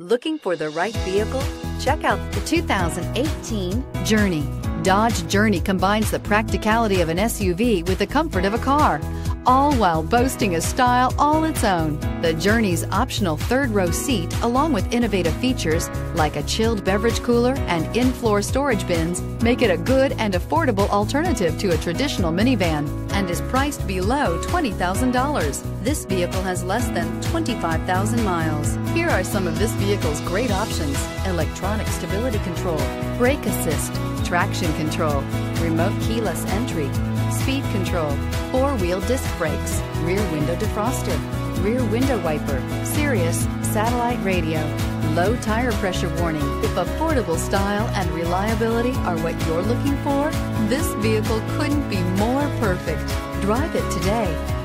Looking for the right vehicle? Check out the 2018 Journey. Dodge Journey combines the practicality of an SUV with the comfort of a car, all while boasting a style all its own. The Journey's optional third-row seat, along with innovative features like a chilled beverage cooler and in-floor storage bins, make it a good and affordable alternative to a traditional minivan, and is priced below $20,000. This vehicle has less than 25,000 miles. Here are some of this vehicle's great options: electronic stability control, brake assist, traction control, remote keyless entry, speed control, four-wheel disc brakes, rear window defroster, rear window wiper, Sirius satellite radio, low tire pressure warning. If affordable style and reliability are what you're looking for, this vehicle couldn't be more perfect. Drive it today.